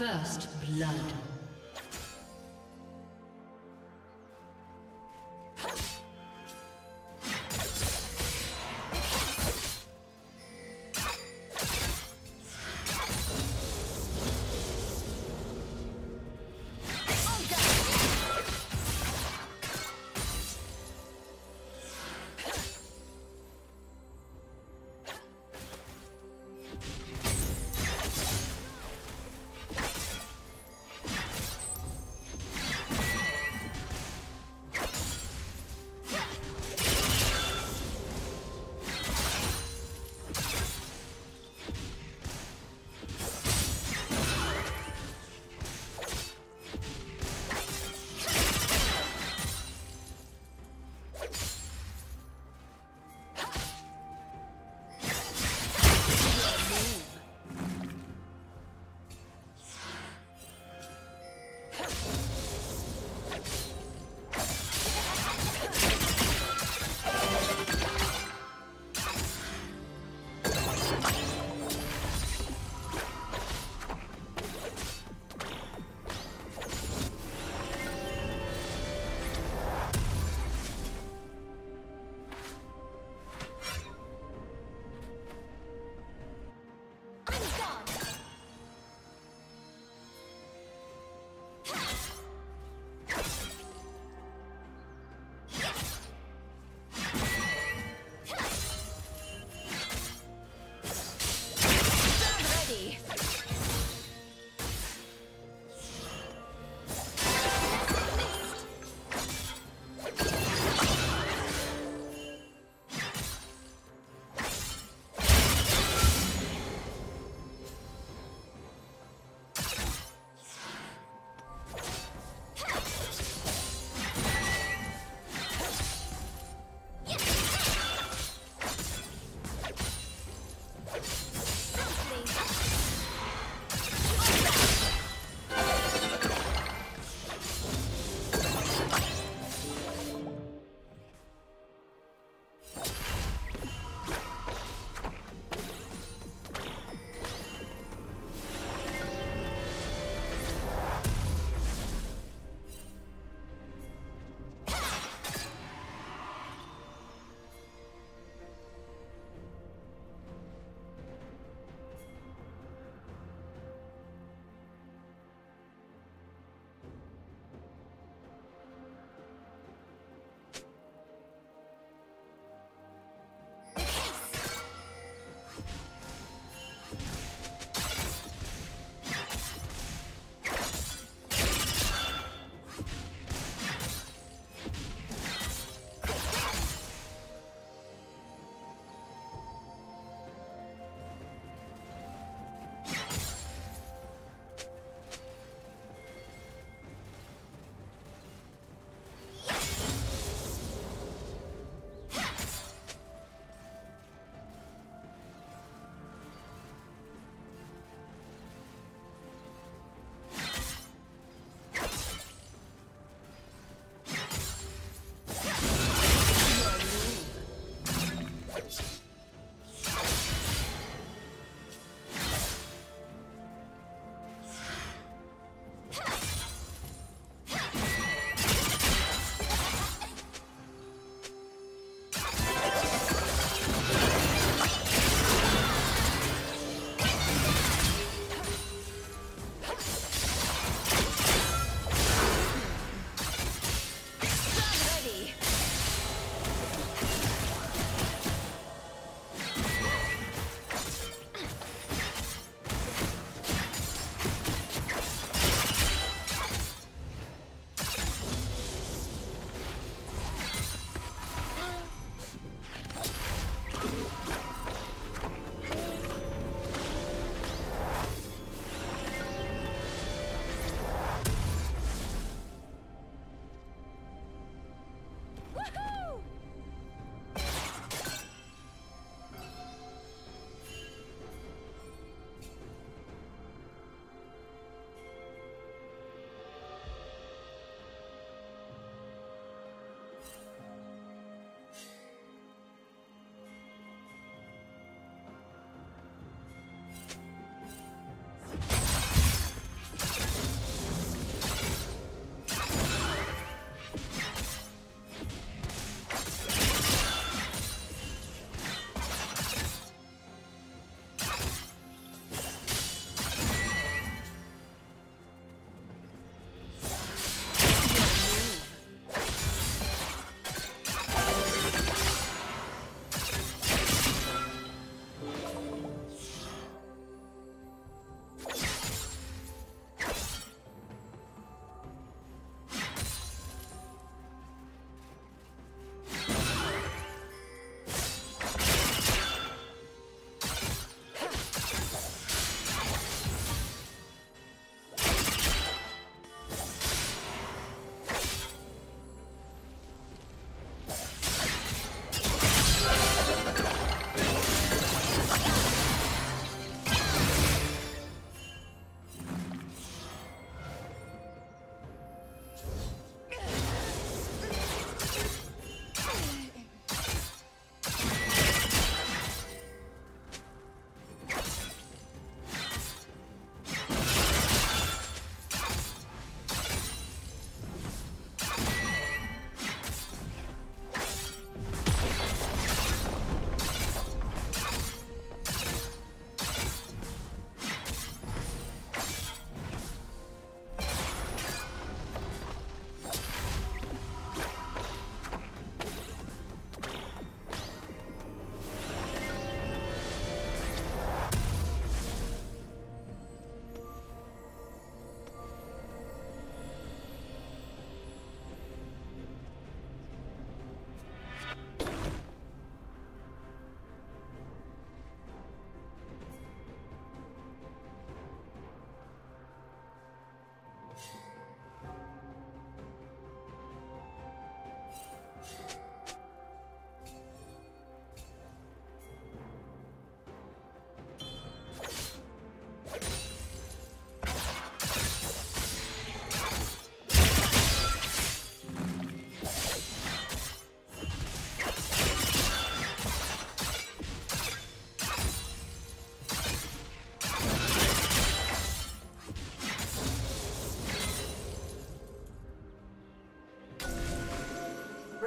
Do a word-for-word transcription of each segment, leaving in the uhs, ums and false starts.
First blood.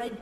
Red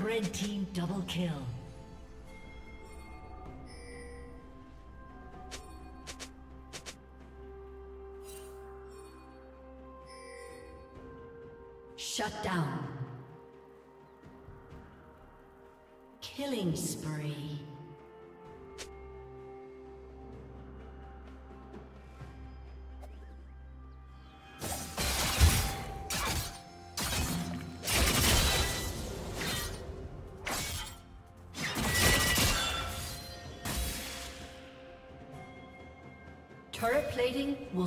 Red team double kill. Shut down. Killing spree. Turret plating will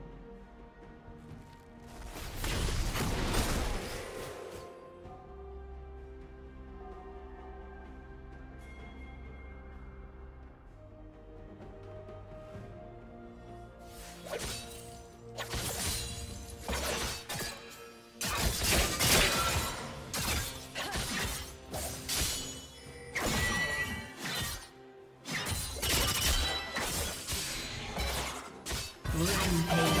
Rampage.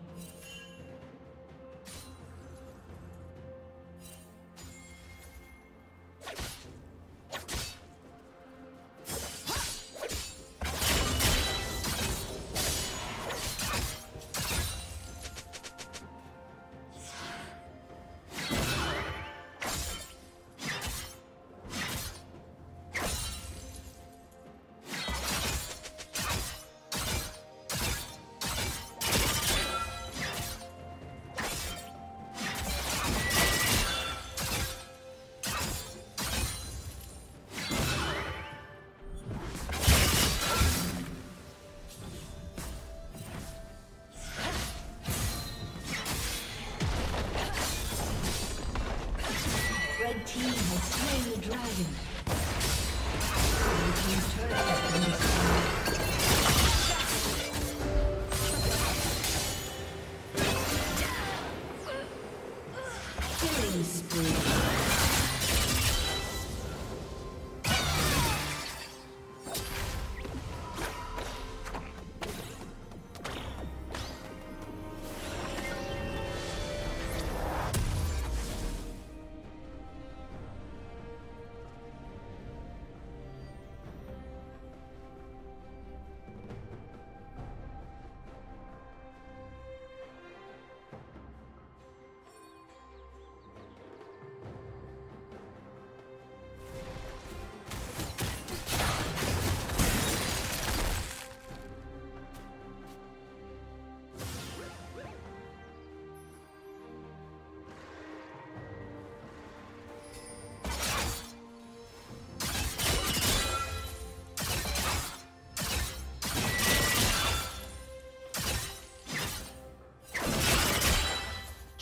Team has slain the dragon. Blue team's turret has been destroyed.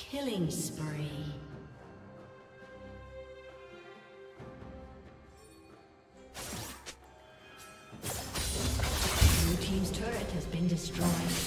Killing spree. Blue team's turret has been destroyed.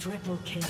Triple kill.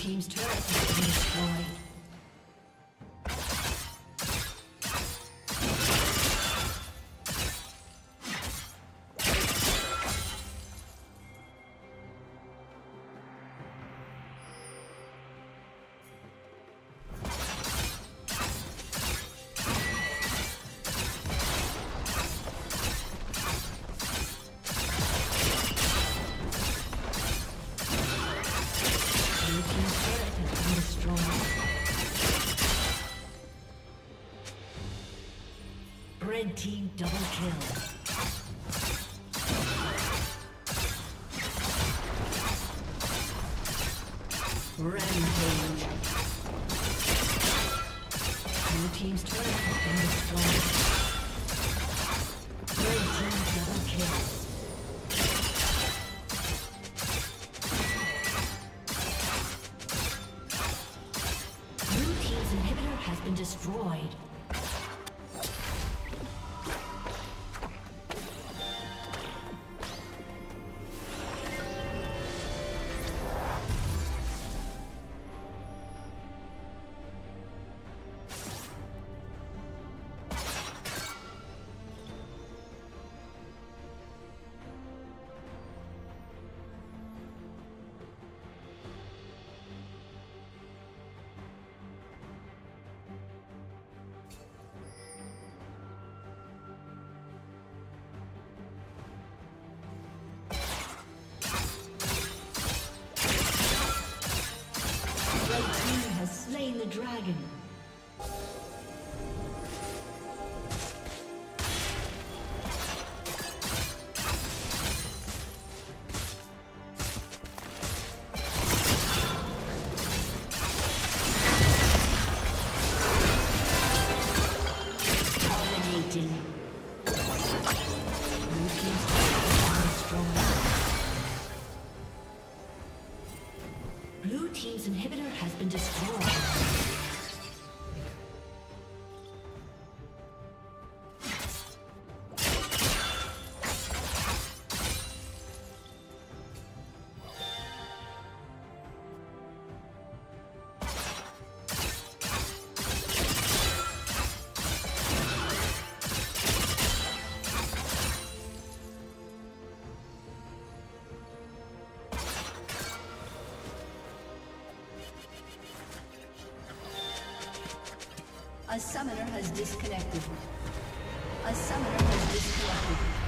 Team's turret has been destroyed. Red team double kill. Rampage. Blue team's turret has been destroyed. Red team double kill. Blue team's inhibitor has been destroyed. The dragon. A summoner has disconnected. A summoner has disconnected.